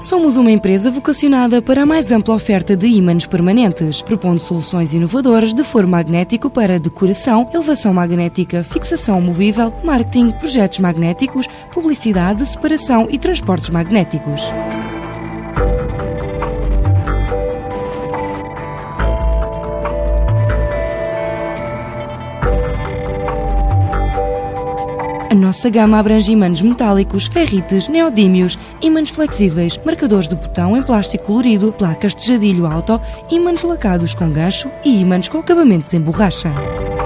Somos uma empresa vocacionada para a mais ampla oferta de ímãs permanentes, propondo soluções inovadoras de foro magnético para decoração, elevação magnética, fixação movível, marketing, projetos magnéticos, publicidade, separação e transportes magnéticos. A nossa gama abrange ímãs metálicos, ferrites, neodímios, ímãs flexíveis, marcadores de botão em plástico colorido, placas de tejadilho alto, ímãs lacados com gancho e ímãs com acabamentos em borracha.